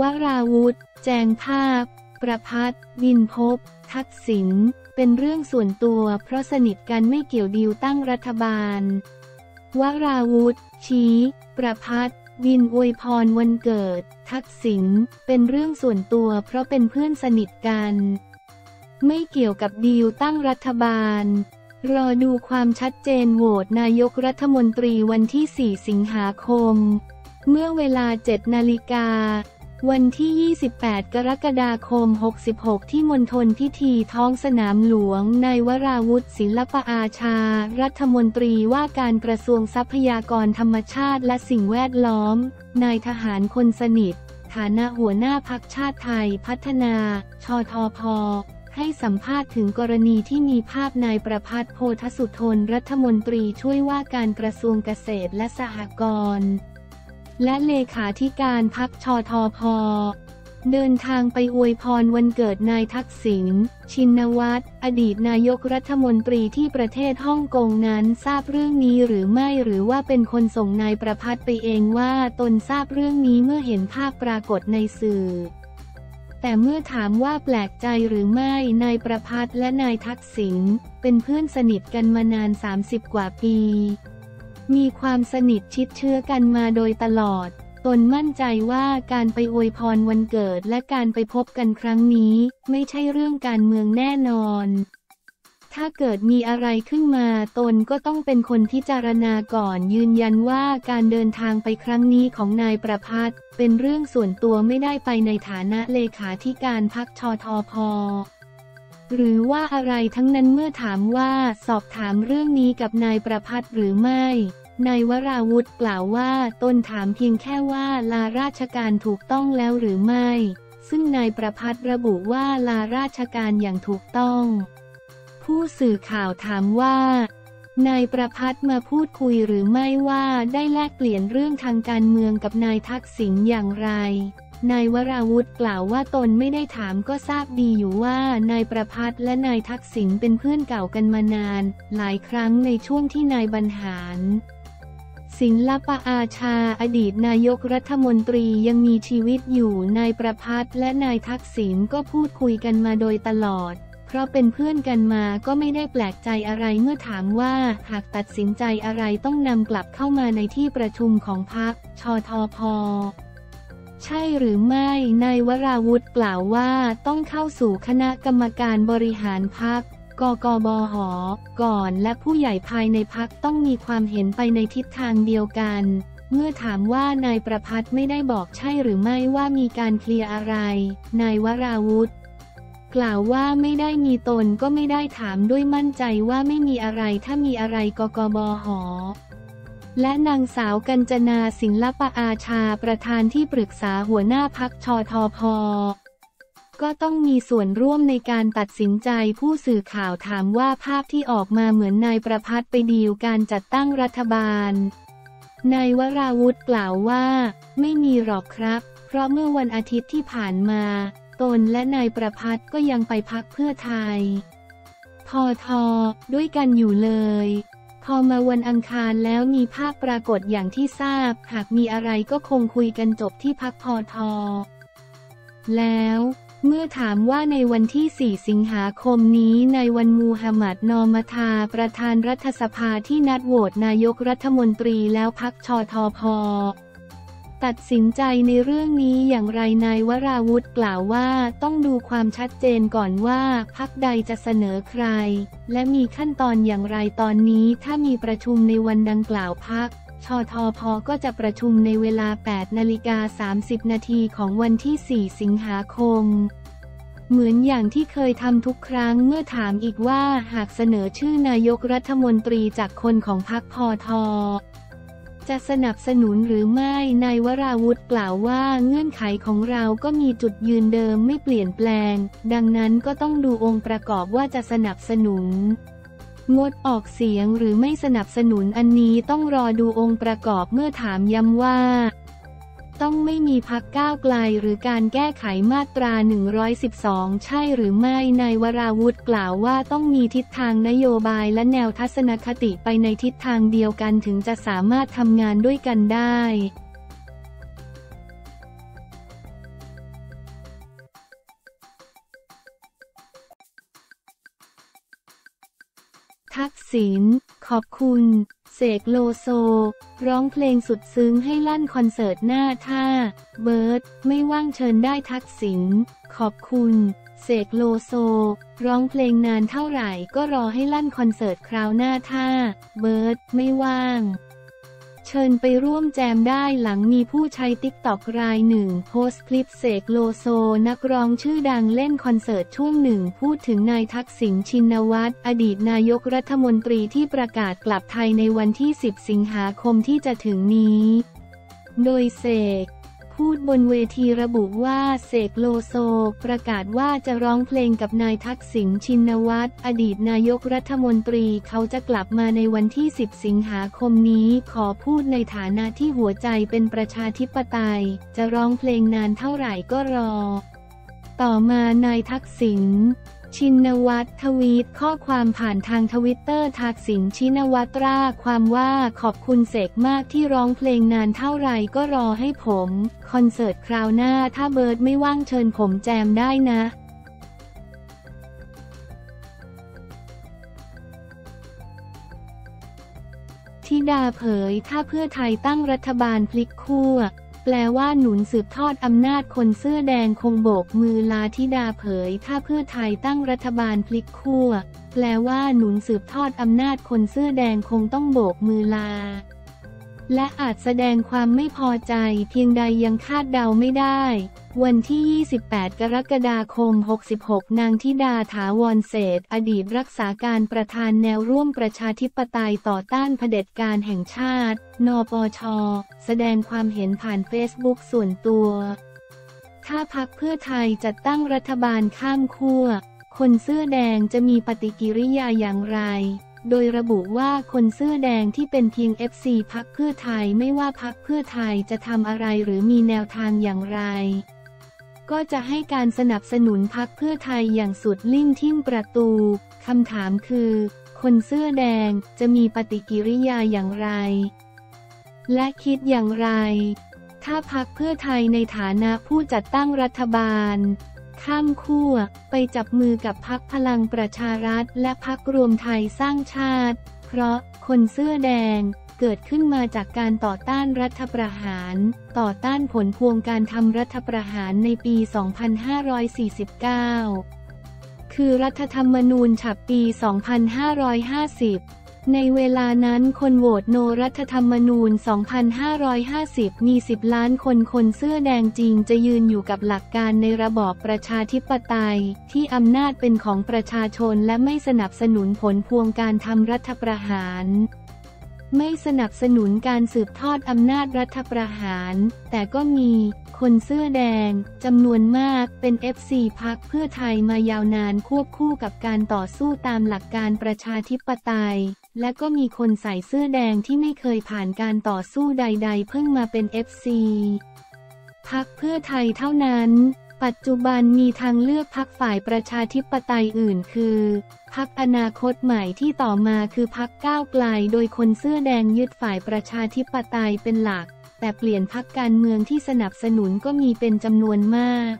วราวุธ แจงภาพ ประภัส บินภพ ทักษิณ เป็นเรื่องส่วนตัวเพราะสนิทกันไม่เกี่ยวดีลตั้งรัฐบาล วราวุธ ชี้ ประภัส บินอวยพรวันเกิด ทักษิณ เป็นเรื่องส่วนตัวเพราะเป็นเพื่อนสนิทกัน ไม่เกี่ยวกับดีลตั้งรัฐบาล รอดูความชัดเจนโหวตนายกรัฐมนตรีวันที่ 4 สิงหาคม เมื่อเวลา 7 นาฬิกาวันที่ 28 กรกฎาคม 66 ที่มณฑลพิธีท้องสนามหลวงนายวราวุธ ศิลปอาชารัฐมนตรีว่าการกระทรวงทรัพยากรธรรมชาติและสิ่งแวดล้อมนายทหารคนสนิทฐานะหัวหน้าพรรคชาติไทยพัฒนาชทพ.ให้สัมภาษณ์ถึงกรณีที่มีภาพนายประภัส โพธสุธนรัฐมนตรีช่วยว่าการกระทรวงเกษตรและสหกรณ์และเลขาธิการพรรคชทพ.เดินทางไปอวยพรวันเกิดนายทักษิณ ชินวัตรอดีตนายกรัฐมนตรีที่ประเทศฮ่องกงนั้นทราบเรื่องนี้หรือไม่หรือว่าเป็นคนส่งนายประภัสไปเองว่าตนทราบเรื่องนี้เมื่อเห็นภาพปรากฏในสื่อแต่เมื่อถามว่าแปลกใจหรือไม่นายประภัสและนายทักษิณเป็นเพื่อนสนิทกันมานาน30 กว่าปีมีความสนิทชิดเชื้อกันมาโดยตลอดตนมั่นใจว่าการไปอวยพรวันเกิดและการไปพบกันครั้งนี้ไม่ใช่เรื่องการเมืองแน่นอนถ้าเกิดมีอะไรขึ้นมาตนก็ต้องเป็นคนพิจารณาก่อนยืนยันว่าการเดินทางไปครั้งนี้ของนายประภัสเป็นเรื่องส่วนตัวไม่ได้ไปในฐานะเลขาธิการพรรคชทพ.หรือว่าอะไรทั้งนั้นเมื่อถามว่าสอบถามเรื่องนี้กับนายประภัสหรือไม่นายวราวุธกล่าวว่าตนถามเพียงแค่ว่าลาราชการถูกต้องแล้วหรือไม่ซึ่งนายประภัสระบุว่าลาราชการอย่างถูกต้องผู้สื่อข่าวถามว่านายประภัสมาพูดคุยหรือไม่ว่าได้แลกเปลี่ยนเรื่องทางการเมืองกับนายทักษิณอย่างไรนายวราวุธกล่าวว่าตนไม่ได้ถามก็ทราบดีอยู่ว่านายประภัสและนายทักษิณเป็นเพื่อนเก่ากันมานานหลายครั้งในช่วงที่นายบรรหารศิลปอาชาอดีตนายกรัฐมนตรียังมีชีวิตอยู่นายประภัสและนายทักษิณก็พูดคุยกันมาโดยตลอดเพราะเป็นเพื่อนกันมาก็ไม่ได้แปลกใจอะไรเมื่อถามว่าหากตัดสินใจอะไรต้องนำกลับเข้ามาในที่ประชุมของพรรคชทพ.ใช่หรือไม่นายวราวุธกล่าวว่าต้องเข้าสู่คณะกรรมการบริหารพรรคกกบห.ก่อนและผู้ใหญ่ภายในพรรคต้องมีความเห็นไปในทิศทางเดียวกันเมื่อถามว่านายประภัสไม่ได้บอกใช่หรือไม่ว่ามีการเคลียร์อะไรนายวราวุธกล่าวว่าไม่ได้มีตนก็ไม่ได้ถามด้วยมั่นใจว่าไม่มีอะไรถ้ามีอะไรกกบห.และนางสาวกัญจนาศิลปอาชาประธานที่ปรึกษาหัวหน้าพรรคชทพ.ก็ต้องมีส่วนร่วมในการตัดสินใจผู้สื่อข่าวถามว่าภาพที่ออกมาเหมือนนายประภัสไปดีลการจัดตั้งรัฐบาลนายวราวุธกล่าวว่าไม่มีหรอกครับเพราะเมื่อวันอาทิตย์ที่ผ่านมาตนและนายประภัสก็ยังไปพรรคเพื่อไทยพท.ด้วยกันอยู่เลยพอมาวันอังคารแล้วมีภาพปรากฏอย่างที่ทราบหากมีอะไรก็คงคุยกันจบที่พรรคพท.แล้วเมื่อถามว่าในวันที่ 4 สิงหาคมนี้นายวันมูฮัมหมัด นอมทาประธานรัฐสภาที่นัดโหวตนายกรัฐมนตรีแล้วพรรคชทพ.ตัดสินใจในเรื่องนี้อย่างไรนายวราวุธกล่าวว่าต้องดูความชัดเจนก่อนว่าพรรคใดจะเสนอใครและมีขั้นตอนอย่างไรตอนนี้ถ้ามีประชุมในวันดังกล่าวพรรคชทพ.ก็จะประชุมในเวลา 8:30 น.ของวันที่ 4 สิงหาคมเหมือนอย่างที่เคยทำทุกครั้งเมื่อถามอีกว่าหากเสนอชื่อนายกรัฐมนตรีจากคนของพรรคพท.จะสนับสนุนหรือไม่นายวราวุธกล่าวว่าเงื่อนไขของเราก็มีจุดยืนเดิมไม่เปลี่ยนแปลงดังนั้นก็ต้องดูองค์ประกอบว่าจะสนับสนุนงดออกเสียงหรือไม่สนับสนุนอันนี้ต้องรอดูองค์ประกอบเมื่อถามย้ำว่า ต้องไม่มีพรรคก้าวไกลหรือการแก้ไขมาตรา112ใช่หรือไม่นายวราวุธกล่าวว่าต้องมีทิศทางนโยบายและแนวทัศนคติไปในทิศทางเดียวกันถึงจะสามารถทำงานด้วยกันได้ทักษิณขอบคุณเสกโลโซร้องเพลงสุดซึ้งให้ลั่นคอนเสิร์ตหน้าท่าเบิร์ดไม่ว่างเชิญได้ทักษิณขอบคุณเสกโลโซร้องเพลงนานเท่าไหร่ก็รอให้ลั่นคอนเสิร์ตคราวหน้าท่าเบิร์ดไม่ว่างเชิญไปร่วมแจมได้หลังมีผู้ใช้ติ๊กต็อกรายหนึ่งโพสต์คลิปเสกโลโซนักร้องชื่อดังเล่นคอนเสิร์ตช่วงหนึ่งพูดถึงนายทักษิณชินวัตรอดีตนายกรัฐมนตรีที่ประกาศกลับไทยในวันที่10สิงหาคมที่จะถึงนี้โดยเสกพูดบนเวทีระบุว่าเสกโลโซประกาศว่าจะร้องเพลงกับนายทักษิณชินวัตรอดีตนายกรัฐมนตรีเขาจะกลับมาในวันที่10สิงหาคมนี้ขอพูดในฐานะที่หัวใจเป็นประชาธิปไตยจะร้องเพลงนานเท่าไหร่ก็รอต่อมานายทักษิณชินวัตรทวีตข้อความผ่านทางทวิตเตอร์ทักษิณชินวัตรร่ายความว่าขอบคุณเสกมากที่ร้องเพลงนานเท่าไรก็รอให้ผมคอนเสิร์ตคราวหน้าถ้าเบิร์ดไม่ว่างเชิญผมแจมได้นะธิดาเผยถ้าเพื่อไทยตั้งรัฐบาลพลิกขั้วแปลว่าหนุนสืบทอดอำนาจคนเสื้อแดงคงโบกมือลาธิดาเผยถ้าเพื่อไทยตั้งรัฐบาลพลิกขั้วแปลว่าหนุนสืบทอดอำนาจคนเสื้อแดงคงต้องโบกมือลาและอาจแสดงความไม่พอใจเพียงใดยังคาดเดาไม่ได้วันที่28กรกฎาคม66นางธิดาถาวรเศรษฐ์อดีตรักษาการประธานแนวร่วมประชาธิปไตยต่อต้านเผด็จการแห่งชาตินปชแสดงความเห็นผ่านเฟซบุ๊กส่วนตัวถ้าพรรคเพื่อไทยจัดตั้งรัฐบาลข้ามขั้วคนเสื้อแดงจะมีปฏิกิริยาอย่างไรโดยระบุว่าคนเสื้อแดงที่เป็นเพียง FC พรรคเพื่อไทยไม่ว่าพรรคเพื่อไทยจะทำอะไรหรือมีแนวทางอย่างไรก็จะให้การสนับสนุนพรรคเพื่อไทยอย่างสุดลิ่นทิ่มประตูคำถามคือคนเสื้อแดงจะมีปฏิกิริยาอย่างไรและคิดอย่างไรถ้าพรรคเพื่อไทยในฐานะผู้จัดตั้งรัฐบาลข้ามขั้วไปจับมือกับพรรคพลังประชารัฐและพรรครวมไทยสร้างชาติเพราะคนเสื้อแดงเกิดขึ้นมาจากการต่อต้านรัฐประหารต่อต้านผลพวงการทำรัฐประหารในปี 2549 คือรัฐธรรมนูญฉบับปี 2550ในเวลานั้นคนโหวตโนรัฐธรรมนูญ 2550 มี 10 ล้านคนคนเสื้อแดงจริงจะยืนอยู่กับหลักการในระบอบประชาธิปไตยที่อำนาจเป็นของประชาชนและไม่สนับสนุนผลพวงการทำรัฐประหารไม่สนับสนุนการสืบทอดอำนาจรัฐประหารแต่ก็มีคนเสื้อแดงจำนวนมากเป็น FC พรรคเพื่อไทยมายาวนานควบคู่กับการต่อสู้ตามหลักการประชาธิปไตยและก็มีคนใส่เสื้อแดงที่ไม่เคยผ่านการต่อสู้ใดๆเพิ่งมาเป็น FC พรรคเพื่อไทยเท่านั้นปัจจุบันมีทางเลือกพรรคฝ่ายประชาธิปไตยอื่นคือพรรคอนาคตใหม่ที่ต่อมาคือพรรคก้าวไกลโดยคนเสื้อแดงยึดฝ่ายประชาธิปไตยเป็นหลักแต่เปลี่ยนพรรคการเมืองที่สนับสนุนก็มีเป็นจำนวนมาก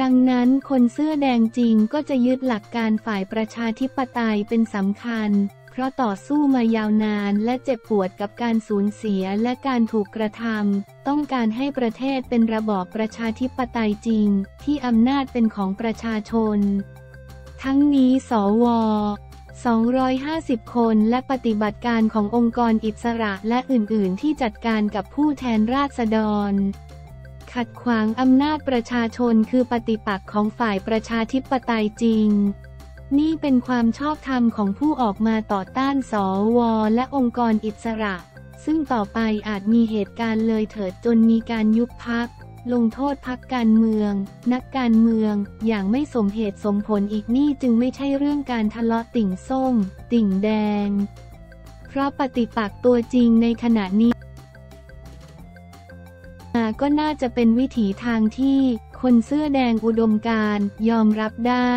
ดังนั้นคนเสื้อแดงจริงก็จะยึดหลักการฝ่ายประชาธิปไตยเป็นสำคัญเพราะต่อสู้มายาวนานและเจ็บปวดกับการสูญเสียและการถูกกระทำต้องการให้ประเทศเป็นระบอบประชาธิปไตยจริงที่อำนาจเป็นของประชาชนทั้งนี้สว.250 คนและปฏิบัติการขององค์กรอิสระและอื่นๆที่จัดการกับผู้แทนราษฎรขัดขวางอำนาจประชาชนคือปฏิปักษ์ของฝ่ายประชาธิปไตยจริงนี่เป็นความชอบธรรมของผู้ออกมาต่อต้านสวและองค์กรอิสระซึ่งต่อไปอาจมีเหตุการณ์เลยเถิดจนมีการยุบพรรคลงโทษพรรคการเมืองนักการเมืองอย่างไม่สมเหตุสมผลอีกนี่จึงไม่ใช่เรื่องการทะเลาะติ่งส้มติ่งแดงเพราะปฏิปักษ์ตัวจริงในขณะนี้ ก็น่าจะเป็นวิถีทางที่คนเสื้อแดงอุดมการณ์ยอมรับได้